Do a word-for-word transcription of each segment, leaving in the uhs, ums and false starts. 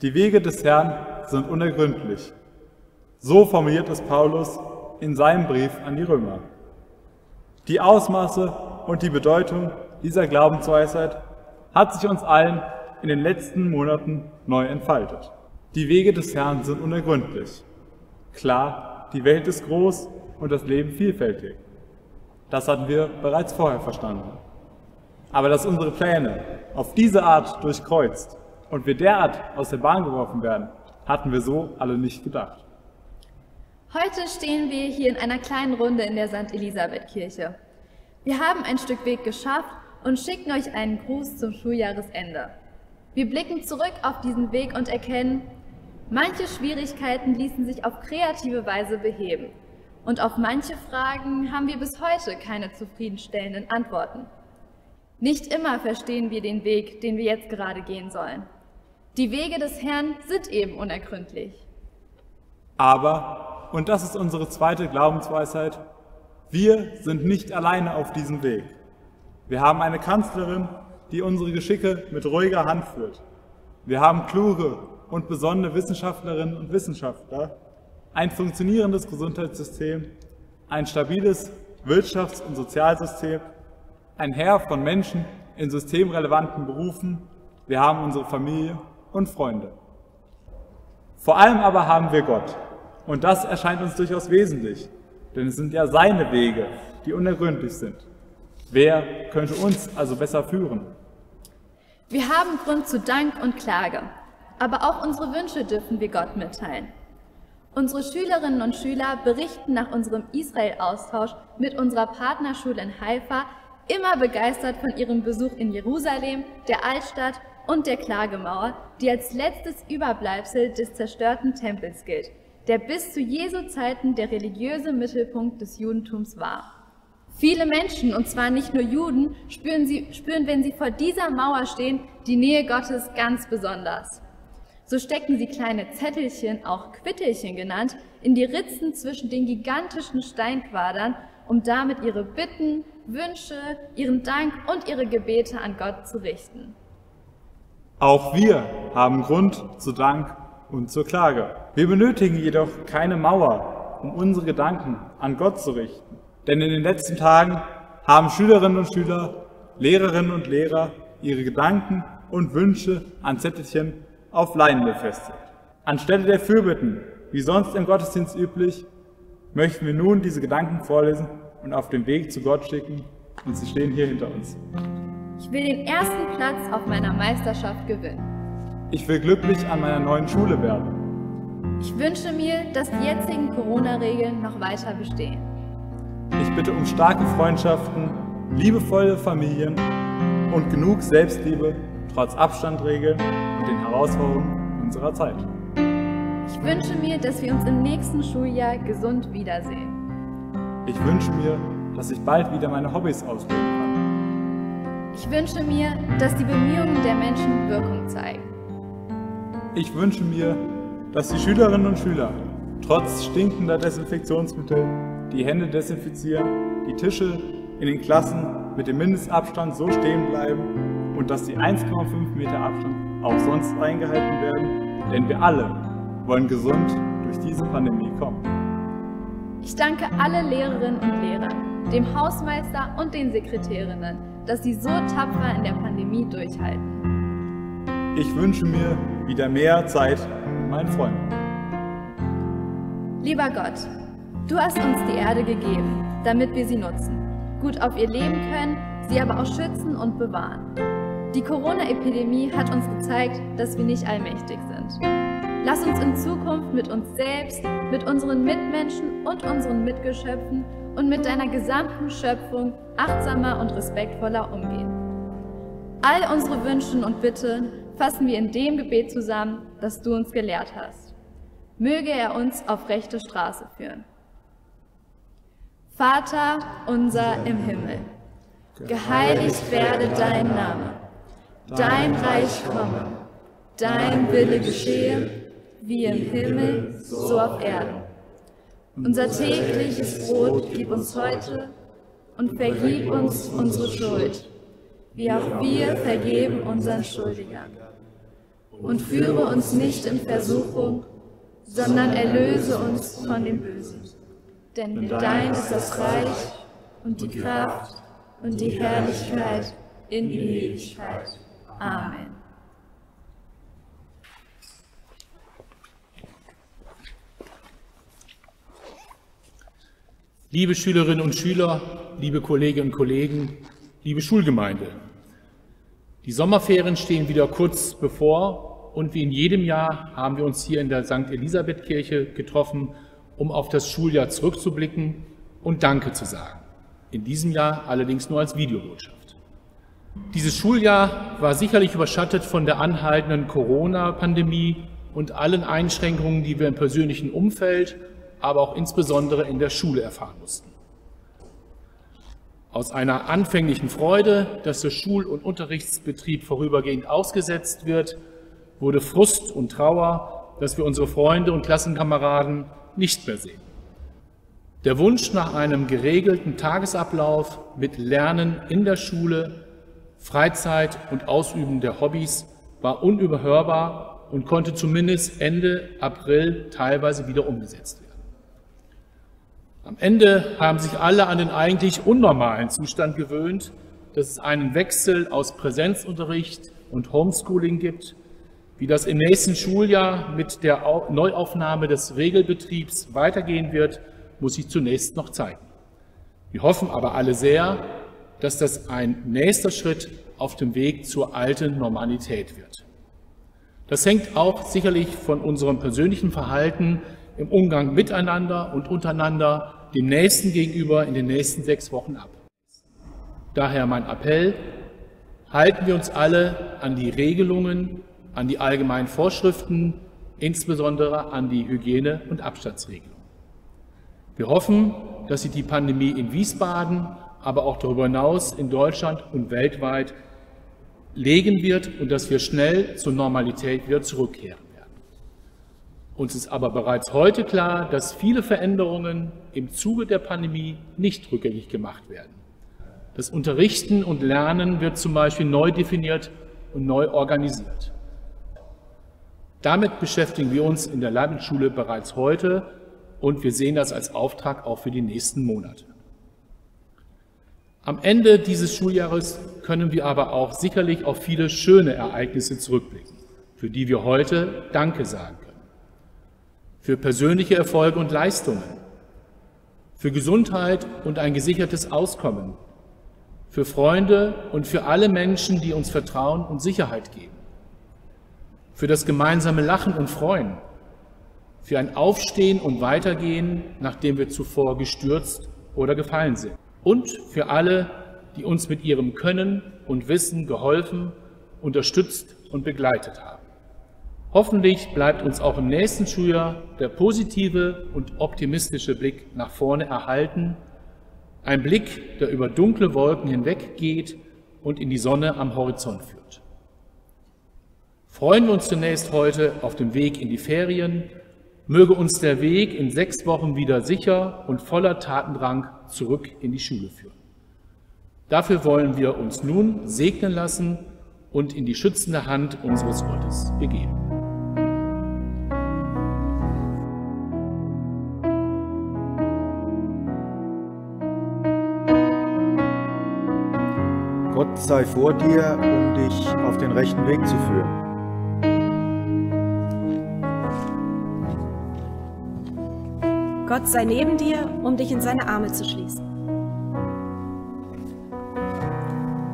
Die Wege des Herrn sind unergründlich. So formuliert es Paulus in seinem Brief an die Römer. Die Ausmaße und die Bedeutung dieser Glaubensweisheit hat sich uns allen in den letzten Monaten neu entfaltet. Die Wege des Herrn sind unergründlich. Klar, die Welt ist groß und das Leben vielfältig. Das hatten wir bereits vorher verstanden. Aber dass unsere Pläne auf diese Art durchkreuzt und wir derart aus der Bahn geworfen werden, hatten wir so alle nicht gedacht. Heute stehen wir hier in einer kleinen Runde in der Sankt Elisabethkirche. Wir haben ein Stück Weg geschafft und schicken euch einen Gruß zum Schuljahresende. Wir blicken zurück auf diesen Weg und erkennen, manche Schwierigkeiten ließen sich auf kreative Weise beheben. Und auf manche Fragen haben wir bis heute keine zufriedenstellenden Antworten. Nicht immer verstehen wir den Weg, den wir jetzt gerade gehen sollen. Die Wege des Herrn sind eben unergründlich. Aber, und das ist unsere zweite Glaubensweisheit, wir sind nicht alleine auf diesem Weg. Wir haben eine Kanzlerin, die unsere Geschicke mit ruhiger Hand führt. Wir haben kluge und besonnene Wissenschaftlerinnen und Wissenschaftler, ein funktionierendes Gesundheitssystem, ein stabiles Wirtschafts- und Sozialsystem, ein Heer von Menschen in systemrelevanten Berufen, wir haben unsere Familie und Freunde. Vor allem aber haben wir Gott. Und das erscheint uns durchaus wesentlich, denn es sind ja seine Wege, die unergründlich sind. Wer könnte uns also besser führen? Wir haben Grund zu Dank und Klage, aber auch unsere Wünsche dürfen wir Gott mitteilen. Unsere Schülerinnen und Schüler berichten nach unserem Israel-Austausch mit unserer Partnerschule in Haifa immer begeistert von ihrem Besuch in Jerusalem, der Altstadt und der Klagemauer, die als letztes Überbleibsel des zerstörten Tempels gilt, der bis zu Jesu Zeiten der religiöse Mittelpunkt des Judentums war. Viele Menschen, und zwar nicht nur Juden, spüren, sie, spüren, wenn sie vor dieser Mauer stehen, die Nähe Gottes ganz besonders. So stecken sie kleine Zettelchen, auch Quittelchen genannt, in die Ritzen zwischen den gigantischen Steinquadern, um damit ihre Bitten, Wünsche, ihren Dank und ihre Gebete an Gott zu richten. Auch wir haben Grund zu Dank und zur Klage. Wir benötigen jedoch keine Mauer, um unsere Gedanken an Gott zu richten. Denn in den letzten Tagen haben Schülerinnen und Schüler, Lehrerinnen und Lehrer ihre Gedanken und Wünsche an Zettelchen auf Leinen befestigt. Anstelle der Fürbitten, wie sonst im Gottesdienst üblich, möchten wir nun diese Gedanken vorlesen und auf den Weg zu Gott schicken, und sie stehen hier hinter uns. Ich will den ersten Platz auf meiner Meisterschaft gewinnen. Ich will glücklich an meiner neuen Schule werden. Ich wünsche mir, dass die jetzigen Corona-Regeln noch weiter bestehen. Ich bitte um starke Freundschaften, liebevolle Familien und genug Selbstliebe, trotz Abstandregeln und den Herausforderungen unserer Zeit. Ich wünsche mir, dass wir uns im nächsten Schuljahr gesund wiedersehen. Ich wünsche mir, dass ich bald wieder meine Hobbys ausleben kann. Ich wünsche mir, dass die Bemühungen der Menschen Wirkung zeigen. Ich wünsche mir, dass die Schülerinnen und Schüler trotz stinkender Desinfektionsmittel die Hände desinfizieren, die Tische in den Klassen mit dem Mindestabstand so stehen bleiben und dass die ein Komma fünf Meter Abstand auch sonst eingehalten werden, denn wir alle wollen gesund durch diese Pandemie kommen. Ich danke alle Lehrerinnen und Lehrer, dem Hausmeister und den Sekretärinnen, dass sie so tapfer in der Pandemie durchhalten. Ich wünsche mir wieder mehr Zeit mit meinen Freunden. Lieber Gott, du hast uns die Erde gegeben, damit wir sie nutzen, gut auf ihr leben können, sie aber auch schützen und bewahren. Die Corona-Epidemie hat uns gezeigt, dass wir nicht allmächtig sind. Lass uns in Zukunft mit uns selbst, mit unseren Mitmenschen und unseren Mitgeschöpfen und mit deiner gesamten Schöpfung achtsamer und respektvoller umgehen. All unsere Wünsche und Bitten fassen wir in dem Gebet zusammen, das du uns gelehrt hast. Möge er uns auf rechte Straße führen. Vater unser im Himmel, geheiligt werde dein Name. Dein Reich komme, dein Wille geschehe, wie im Himmel, so auf Erden. Unser tägliches Brot gib uns heute und vergib uns unsere Schuld, wie auch wir vergeben unseren Schuldigern. und führe uns nicht in Versuchung, sondern erlöse uns von dem Bösen. Denn dein ist das Reich und die Kraft und die Herrlichkeit in Ewigkeit. Amen. Liebe Schülerinnen und Schüler, liebe Kolleginnen und Kollegen, liebe Schulgemeinde, die Sommerferien stehen wieder kurz bevor und wie in jedem Jahr haben wir uns hier in der Sankt Elisabethkirche getroffen, um auf das Schuljahr zurückzublicken und Danke zu sagen. In diesem Jahr allerdings nur als Videobotschaft. Dieses Schuljahr war sicherlich überschattet von der anhaltenden Corona-Pandemie und allen Einschränkungen, die wir im persönlichen Umfeld, aber auch insbesondere in der Schule erfahren mussten. Aus einer anfänglichen Freude, dass der Schul- und Unterrichtsbetrieb vorübergehend ausgesetzt wird, wurde Frust und Trauer, dass wir unsere Freunde und Klassenkameraden nicht mehr sehen. Der Wunsch nach einem geregelten Tagesablauf mit Lernen in der Schule, Freizeit und Ausüben der Hobbys war unüberhörbar und konnte zumindest Ende April teilweise wieder umgesetzt werden. Am Ende haben sich alle an den eigentlich unnormalen Zustand gewöhnt, dass es einen Wechsel aus Präsenzunterricht und Homeschooling gibt, wie das im nächsten Schuljahr mit der Neuaufnahme des Regelbetriebs weitergehen wird, muss sich zunächst noch zeigen. Wir hoffen aber alle sehr, dass das ein nächster Schritt auf dem Weg zur alten Normalität wird. Das hängt auch sicherlich von unserem persönlichen Verhalten im Umgang miteinander und untereinander dem Nächsten gegenüber in den nächsten sechs Wochen ab. Daher mein Appell, halten wir uns alle an die Regelungen, an die allgemeinen Vorschriften, insbesondere an die Hygiene- und Abstandsregelung. Wir hoffen, dass sich die Pandemie in Wiesbaden, aber auch darüber hinaus in Deutschland und weltweit legen wird und dass wir schnell zur Normalität wieder zurückkehren. Uns ist aber bereits heute klar, dass viele Veränderungen im Zuge der Pandemie nicht rückgängig gemacht werden. Das Unterrichten und Lernen wird zum Beispiel neu definiert und neu organisiert. Damit beschäftigen wir uns in der Leibnizschule bereits heute und wir sehen das als Auftrag auch für die nächsten Monate. Am Ende dieses Schuljahres können wir aber auch sicherlich auf viele schöne Ereignisse zurückblicken, für die wir heute Danke sagen können. Für persönliche Erfolge und Leistungen, für Gesundheit und ein gesichertes Auskommen, für Freunde und für alle Menschen, die uns Vertrauen und Sicherheit geben, für das gemeinsame Lachen und Freuen, für ein Aufstehen und Weitergehen, nachdem wir zuvor gestürzt oder gefallen sind und für alle, die uns mit ihrem Können und Wissen geholfen, unterstützt und begleitet haben. Hoffentlich bleibt uns auch im nächsten Schuljahr der positive und optimistische Blick nach vorne erhalten, ein Blick, der über dunkle Wolken hinweggeht und in die Sonne am Horizont führt. Freuen wir uns zunächst heute auf dem Weg in die Ferien, möge uns der Weg in sechs Wochen wieder sicher und voller Tatendrang zurück in die Schule führen. Dafür wollen wir uns nun segnen lassen und in die schützende Hand unseres Gottes begeben. Gott sei vor dir, um dich auf den rechten Weg zu führen. Gott sei neben dir, um dich in seine Arme zu schließen.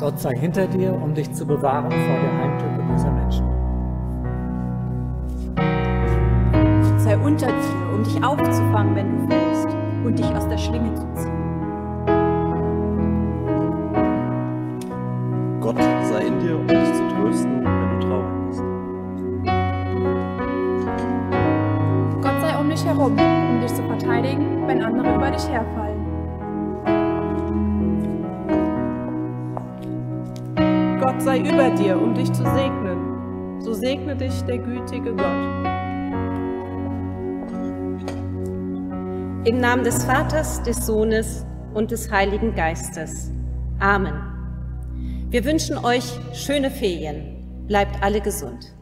Gott sei hinter dir, um dich zu bewahren vor der Heimtücke böser Menschen. Gott sei unter dir, um dich aufzufangen, wenn du fällst, und dich aus der Schlinge zu ziehen. Gott sei in dir, um dich zu trösten, wenn du traurig bist. Gott sei um dich herum, um dich zu verteidigen, wenn andere über dich herfallen. Gott sei über dir, um dich zu segnen. So segne dich der gütige Gott. Im Namen des Vaters, des Sohnes und des Heiligen Geistes. Amen. Wir wünschen euch schöne Ferien. Bleibt alle gesund.